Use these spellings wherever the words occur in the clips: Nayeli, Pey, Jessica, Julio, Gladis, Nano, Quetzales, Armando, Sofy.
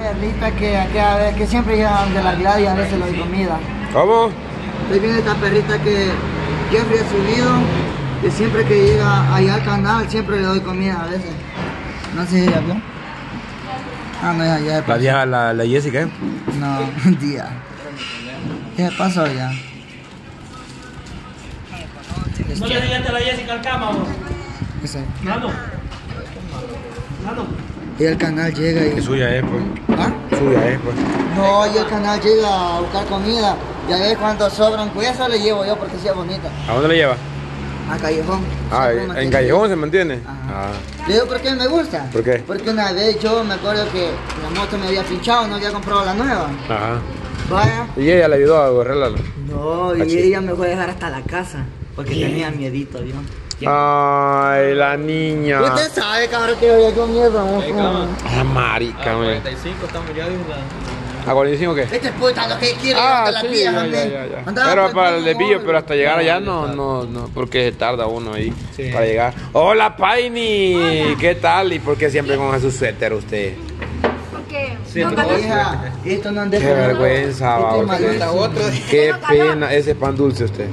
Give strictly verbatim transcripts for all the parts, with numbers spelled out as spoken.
perrita que, que, que siempre llevan de la glad y a veces lo doy comida. ¿Cómo? Estoy viendo esta perrita que Jeffrey ha subido, que siempre que llega allá al canal siempre le doy comida a veces. No sé si ella habló. Ah, no, ya, ya. ¿La vieja, la, la Jessica? No, tía. ¿Qué pasó ya? No le digas a la Jessica al cama, bro. ¿Qué sé? Nano. Nano. Y el canal llega y... Que suya es, pues. ¿Ah? Suya es, pues. No, y el canal llega a buscar comida. Y ahí cuando sobran, pues eso le llevo yo porque sea bonita. ¿A dónde le lleva? A Callejón. Ah, ¿en mantiene? Callejón se mantiene. Ajá. Ah. Le digo, ¿por qué me gusta? ¿Por qué? Porque una vez yo me acuerdo que la moto me había pinchado, no había comprado la nueva. Ajá. Vaya. ¿Y ella le ayudó a borrarla? No, y ella me fue a dejar hasta la casa. Porque ¿qué? Tenía miedito, ¿vio? Ay, la niña. Usted sabe, cabrón, que yo con miedo. Ah, marica, güey. A cuarenta y cinco estamos ya, dijo la... ¿A cuarenta y cinco qué? Este es puta, lo que quiere. Ah, sí, la pilla, ya, ya, ya, ya. Pero para el desvío, pero hasta llegar allá no, no, no. Porque se tarda uno ahí sí. Para llegar. Hola, Paini. Hola. ¿Qué tal? ¿Y por qué siempre con su suéter usted? Sí, no, hija, esto no han dejado. Qué vergüenza, va. Qué pena, ese pan dulce usted.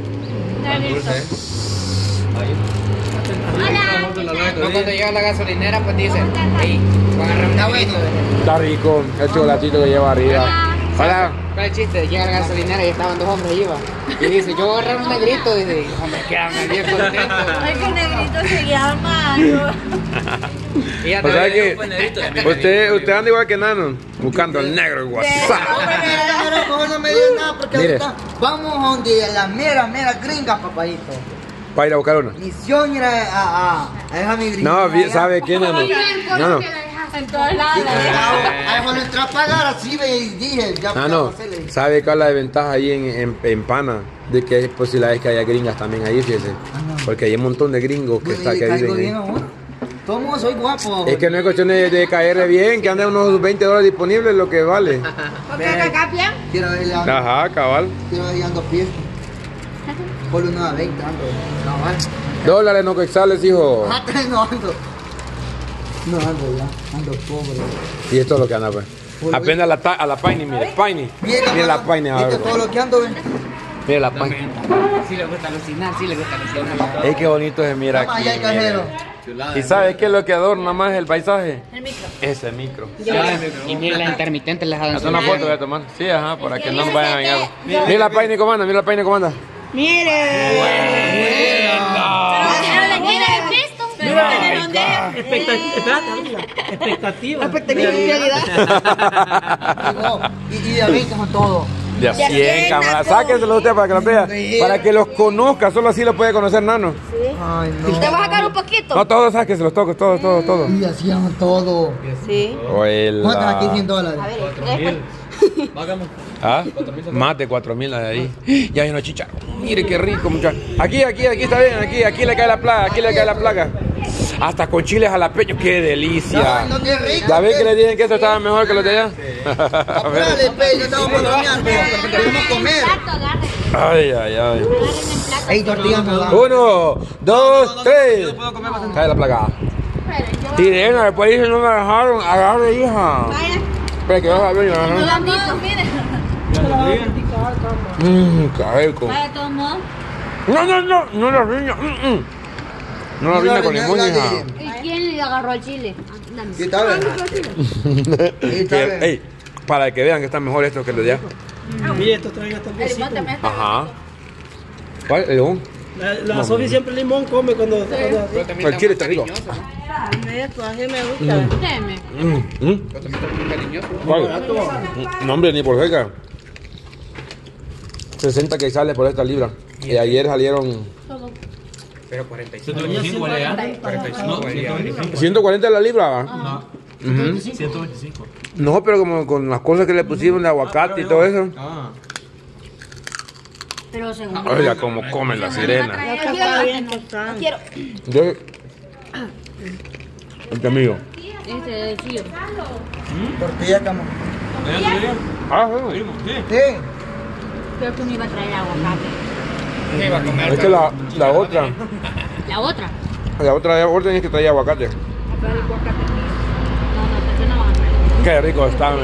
Pan dulce. No, cuando llega la gasolinera, pues dicen, ahí, van a reunir un poquito. Está rico, el chocolatito que lleva arriba. Hola. ¿Cuál es el chiste? Llega la gasolinera y estaban dos hombres arriba. Y dice, yo voy a agarrar un negrito. Y dice, hombre, quedan bien contentos. Ay, que el negrito se llama. O sea que usted, usted anda igual que Nano, buscando al negro igual. No, no me dio nada porque ahorita vamos a la mera, mera gringa, papayito. ¿Para ir a buscar una? Misión ir a dejar mi gringa. No, ¿sabe quién es? No, no. En todos lados. Cuando entró a pagar así me dije, ya ah, no. ¿Sabe cuál es la desventaja ahí en, en, en Pana? De que es posibilidad de que haya gringas también ahí, fíjese. Ah, no. Porque hay un montón de gringos que están que viven bien, ahí. Todo el mundo soy guapo. Es que no hay cuestión de, de caerle bien, que anda unos veinte dólares disponibles lo que vale. ¿Por qué acá bien? Quiero verle ando. Ajá, cabal. Quiero verle ando pies. Por una veinte, ando. Cabal. Dólares no que sales, hijo. Ah, no ando. No ando ya, ando pobre. Y esto es lo que anda, pues. Aprende a la, a la Paini, mire, Paini. Mira la Paini ahora. Esto es todo lo que ando, ven. Mira la Paini. Sí le gusta alucinar, sí le gusta alucinar. Es que bonito se mira aquí. ¿Y sabes qué es lo que adorna más el paisaje? El micro. Ese micro. Y mira las intermitentes las adornan. Hasta una foto voy a tomar. Sí, ajá, para que no me vayan a engañar. Mira la Paini, comanda, mira la Paini, comanda. Mire. Expectativa. Expectativa. Y de ahorita con todo. De a cien, cámara. Sáquenselo a usted para que lo vea. Para que los conozca. Solo así lo puede conocer, Nano. Sí. Ay, no. ¿Te vas a sacar un poquito? No, todos, sáquense los tocos. Todos, todos, todos. Y hacían todo. Sí. ¿Cuántos aquí? cien dólares. A ver, cuatro mil. ¿Ah? Más de cuatro mil de ahí. Ya hay una chicha. Mire qué rico, muchachos. Aquí, aquí, aquí está bien. Aquí, aquí le cae la plaga. Aquí le cae la plaga. Hasta con chiles jalapeños, qué delicia. No, no, qué rico. ¿Ya ven que le dije que esto estaba mejor que los de allá? Ay, ay, ay. Ey, tortillas me da. Uno, dos, tres. Cae la plaga. Tirena, después dice no me dejaron. Agarre, hija. Espera que vas a ver. No la han visto, miren. Mmm, careco. No, no, no, no la riña. No la vine con ningún hija. ¿Y quién le agarró el chile? ¿Qué tal? Ey, para que vean que están mejor estos que los de allá. Mire, estos traen hasta el besito. Ajá. ¿Cuál? ¿El limón? La Sofi siempre limón come cuando... El chile está rico. Así me gusta. ¿Cuál? No, hombre, ni por cerca. sesenta que sale por esta libra. Y ayer salieron... Pero cuarenta y cinco. ciento cuarenta la libra. No. Uh-huh. ciento veinticinco. No, pero como con las cosas que le pusieron de aguacate ah, pero, y todo eso. Ah. Pero según. Oiga, como comen la sirena. No quiero. No quiero. Este amigo. Este es el tortilla, cama. Ah, sí. Sí. Creo que no iba a traer aguacate. Es que la, la otra. ¿La otra? La otra orden es que traía aguacate. Qué rico está, man.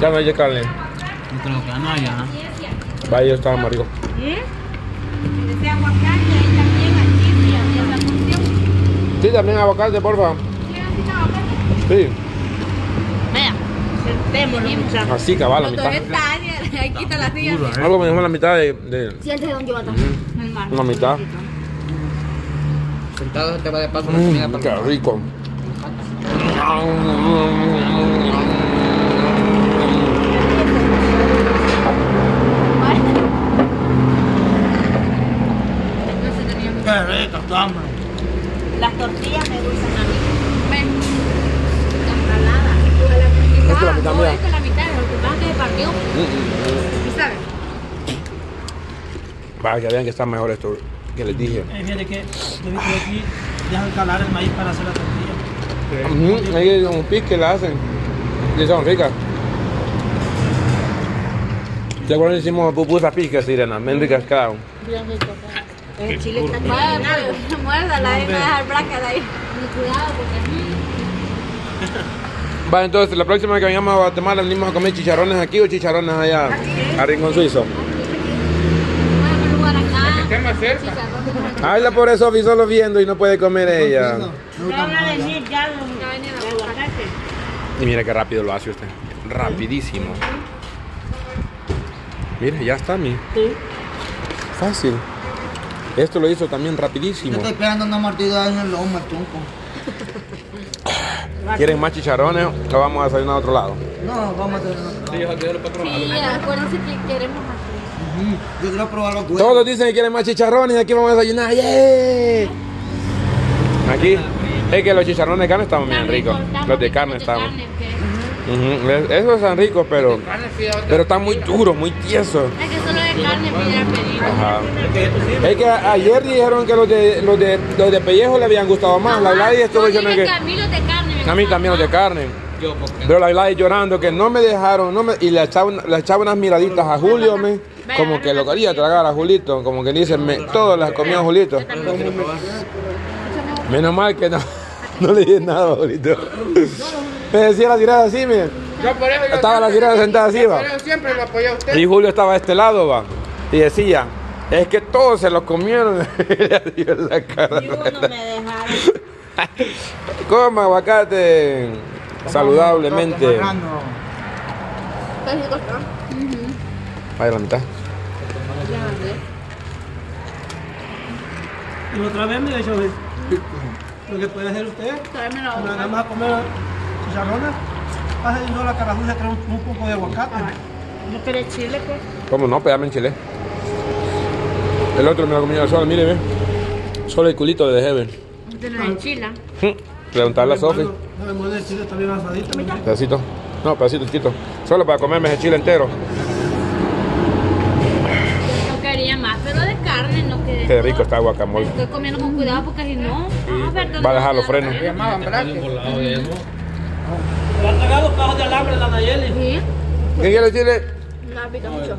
Ya no hay carne. No creo que no haya. Vaya, está más rico. ¿Eh? Desea aguacate y también aquí, ¿sí? La sí, también aguacate, por favor. Sí. Vea, sentémonos, muchachos. Así cabal, la mitad. Ahí quita la silla. Algo me dejó la mitad de... de... Siéntese donde va a estar. La mitad. Sentado se te va de paso la comida. Qué rico. Qué rico, hombre. Las tortillas me gustan a mí. Ven. Las saladas. Esta es la mitad, mira. Esta es la mitad, lo que más te partió. ¿Y sabes? Para que vean que está mejor esto que les dije. Eh, fíjate que yo vi que aquí dejan calar el maíz para hacer la tortilla. Uh-huh. Ahí es un pique, la hacen. Y son ricas. ¿Te acuerdas que hicimos pupusas picas, Irena? Bien ricas cada uno. Bien ricas. El chile está muérdala, muérdala, ahí me va a dejar braca de ahí. Cuidado porque... Va, entonces, la próxima vez que vayamos a Guatemala, ¿venimos a comer chicharrones aquí o chicharrones allá? A Rincón Suizo. Esté más cerca. Habla por eso, vi solo viendo y no puede comer ella. No van a decir ya los aguacates. Y mira qué rápido lo hace usted. Rapidísimo. Mira, ya está, mi. Sí. Fácil. Esto lo hizo también rapidísimo. Yo estoy esperando una mordida en el lomo, chunco. ¿Quieren más chicharrones o vamos a salir a otro lado? No, vamos a salir a otro lado. Sí, acuérdense que queremos hacer. Uh-huh. Yo quiero probar los huevos. Todos dicen que quieren más chicharrones y aquí vamos a desayunar. ¡Yeah! Aquí es que los chicharrones de carne están bien ricos. Los de carne están. Uh-huh. Esos están ricos, pero, pero están muy duros, muy tiesos. Es que solo de carne pudiera pedir. Ajá. Es que ayer dijeron que los de, los de, los de pellejo le habían gustado más. Ajá. La Gladys estuvo diciendo que... A mí los de carne me A mí también más. Los de carne. Yo, pero la Gladys llorando que no me dejaron, no me, y le echaba, le echaba unas miraditas a Julio, me, como que lo quería tragar a Julito, como que dice, me, todas las comía a Julito. Menos mal que no, no le dije nada a Julito. Me decía la tirada así, miren. Yo por eso yo estaba la tirada sentada así, va. Siempre lo apoyó usted. Y Julio estaba a este lado, va. Y decía, es que todos se los comieron. Y la cara. Y uno me dejaron. Coma aguacate saludablemente. Ahí la mitad. Y otra vez me dejó ver. Lo que puede hacer usted. Nada más a comer. Chicharrones, pasa de la carajuja, trae un, un poco de aguacate. ¿No querés chile, pues? ¿Cómo no? Pegame en chile. El otro me lo comió solo, mire, ve. Solo el culito de Heaven. ¿De la enchila? Preguntarle a Sofi. No me muerde el chile, está bien asadito. Pedacito. No, pedacito chiquito. Solo para comerme el chile entero. Yo quería más, pero de carne no quedé. Qué rico está el guacamole. Estoy comiendo con cuidado porque si no, vamos a ver todo. Va a dejar los frenos. Me llamaban braque. Le han tragado cajos de alambre la Nayeli. ¿Sí? ¿Qué quiere decirle? No, pica mucho.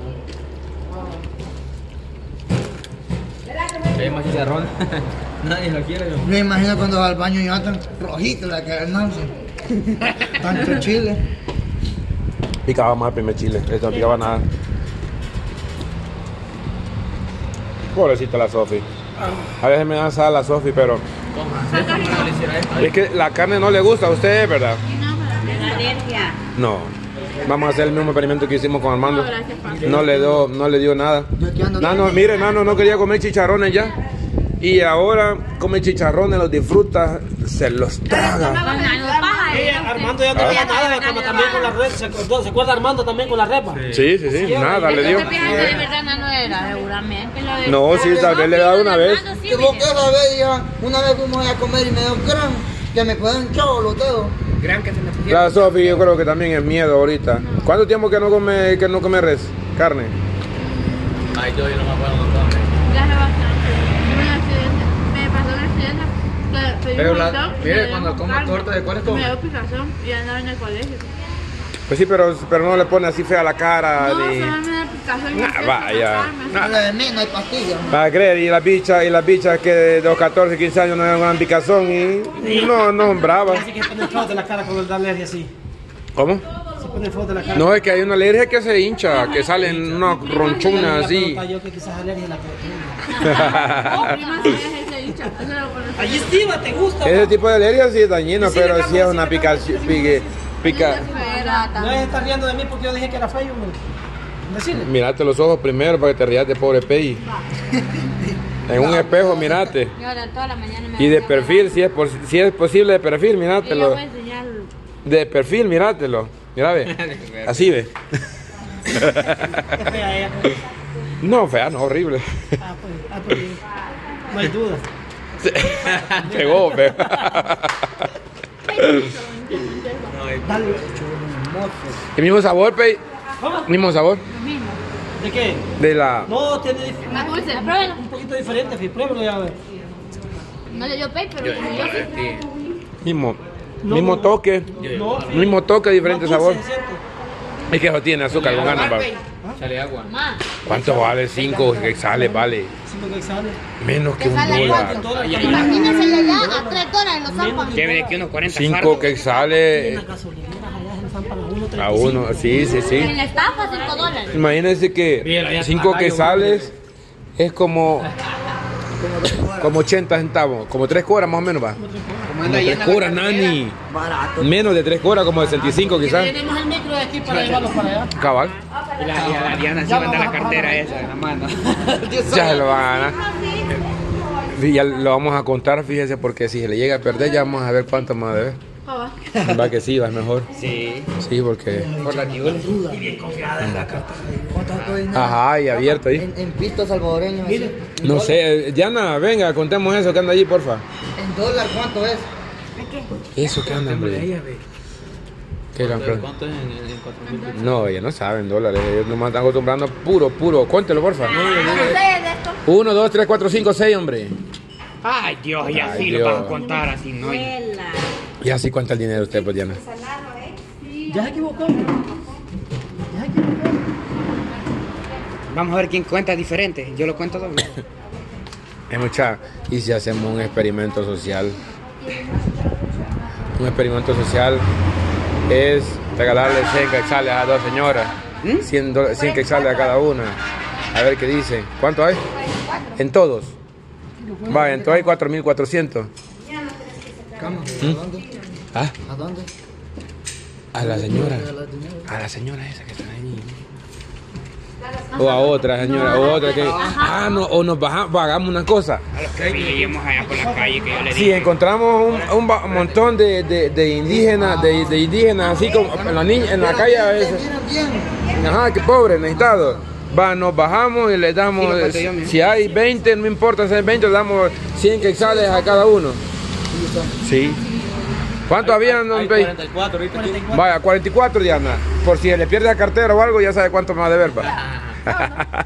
¿Hay más chicharrón? Nadie lo quiere. Yo. Me imagino cuando va al baño y va tan rojito la que Nancy. Tanto chile. Picaba más el primer chile, esto no picaba nada. Pobrecita la Sofi. A veces me dan sal a la Sofi, pero... Es que la carne no le gusta a usted, ¿verdad? No, vamos a hacer el mismo experimento que hicimos con Armando. No le dio, no le dio nada. Nano, mire, Nano no quería comer chicharrones ya. Y ahora come chicharrones, los disfruta, se los traga. Armando ya no tenía nada, como también con la repa. ¿Se acuerda Armando también con la repa? Sí, sí, sí, nada le dio. No, sí, tal vez le he dado una vez. Una vez fuimos a comer y me dio un gran, que me pueden chavo los dedos. Gran que se me pusieron. La Sofi yo creo que también es miedo ahorita. No. ¿Cuánto tiempo que no come, que no come res? Carne. Ay, yo, yo no me acuerdo de carne. Ya hace bastante. Me pasó un accidente. Pedí Pero un montón, la, mire, cuando como torta de cuál es todo. Me dio picazón y andaba en el colegio. Pues sí, pero, pero no le pone así fea la cara. No, ni... casualmente. Nah, vaya. No, no hay pastillas. Va a creer, y las bichas y las bichas que de los catorce, quince años no eran una picazón y, y no, no brava. Así que ponen flor de la cara con la alergia así. ¿Cómo? Se ponen flor de la cara. No, es que hay una alergia que se hincha, que salen unas ronchonas así. Yo que quizás alergia a la proteína. Allí estiva, te gusta. Ese tipo de alergia sí es dañina, pero sí es una picación. Pica. No estás riendo de mí porque yo dije que era feo. Mirate los ojos primero para que te rías de pobre Pei. En un espejo mirate. Y de perfil, si es, por, si es posible de perfil, mirátelo. De perfil, mirátelo. Mira, ve. Así ve. No, fea, no, horrible. No hay duda. Pegó, feo. El mismo sabor, Pei. ¿Cómo? ¿Mismo sabor? Lo mismo. ¿De qué? De la... No, tiene diferente. Más dulce, pruébelo. Un poquito diferente, Fis, pruébelo ya a ver. No le dio Pei, pero yo, como yo sí. Mismo, no, mismo no, toque. No, mismo toque, diferente no, sabor. Se es que eso tiene azúcar, con ganas, papi. Sale agua. ¿Ah? ¿Cuánto vale? cinco quetzales vale. cinco quetzales. Menos que un dólar. Imagínense allá a tres dólares los zapatos. Debe que unos cuarenta. cinco quetzales. A uno, sí, sí, sí. En la estafa, cinco dólares. Imagínense que cinco quetzales es como como ochenta centavos, como tres cuadras más o menos va. Como tres cuadras, nani. Barato. Menos de tres cuadras, como de sesenta y cinco quizás. Tenemos el micro de aquí para llevarlos para allá. Cabal. Y la Diana sí manda la cartera esa en la mano. Ya lo van a... Ya lo vamos a contar, fíjese, porque si se le llega a perder ya vamos a ver cuánto más debe. Va que sí, va mejor. Sí. Sí, porque... Por la y bien confiada en la carta. Ajá, y abierta ahí. En, en pistos salvadoreños. Mire, no dólar. Sé, Diana, venga, contemos eso que anda allí, porfa. ¿En dólar cuánto es? ¿Qué? Eso que anda, hombre. ¿Qué ¿Cuánto, gran... ¿Cuánto es en, en, en No, ellos no saben dólares. Ellos nomás están acostumbrando puro, puro. Cuéntelo, porfa. Uno, dos, tres, cuatro, cinco, seis, hombre. Ay, Dios, y así lo van a contar, así no hay... ¿Y así cuánto el dinero usted, pues, Diana? Ya se equivocó. Ya se equivocó. Vamos a ver quién cuenta diferente. Yo lo cuento doble. Es mucha. ¿Y si hacemos un experimento social? Un experimento social es regalarle cien quetzales a dos señoras. cien quetzales a cada una. A ver qué dice. ¿Cuánto hay? ¿En todos? Va, en todos hay cuatro mil cuatrocientos. ¿Mm? ¿A dónde? ¿Ah? ¿A dónde? A la señora. A la señora esa que está ahí. O a otra señora, no, o otra que... Ajá. Ah, no, o nos bajamos, hagamos una cosa. A los que vivimos allá por la calle que yo le dije. Si encontramos un, un, un montón de, de, de indígenas, de, de indígenas, así como en la, niña, en la calle a veces. Ajá, qué pobre, necesitado. Va, nos bajamos y les damos... Si hay veinte, no importa si hay veinte, le damos cien quetzales a cada uno. Sí. ¿Cuánto habían? cuarenta y cuatro, cuarenta y cuatro. Vaya, cuarenta y cuatro, Diana. Por si le pierde la cartera o algo, ya sabe cuánto más de verba.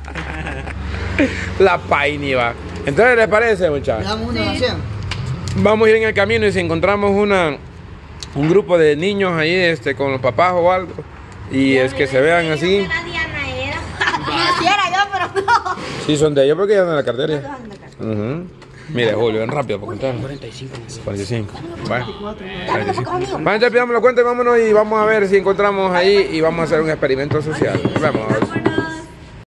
La painiva. Entonces, ¿les parece, muchachos? Sí. Vamos a ir en el camino y si encontramos una un grupo de niños ahí, este, con los papás o algo, y es que se vean así. Sí, son de ellos porque ya andan en la cartera. Ajá. Uh-huh. Mire, Julio, ven rápido para contar. cuarenta y cinco. cuarenta y cinco. Bueno, entonces pidamos la cuenta y vámonos y vamos a ver si encontramos ahí y vamos a hacer un experimento social. Vamos.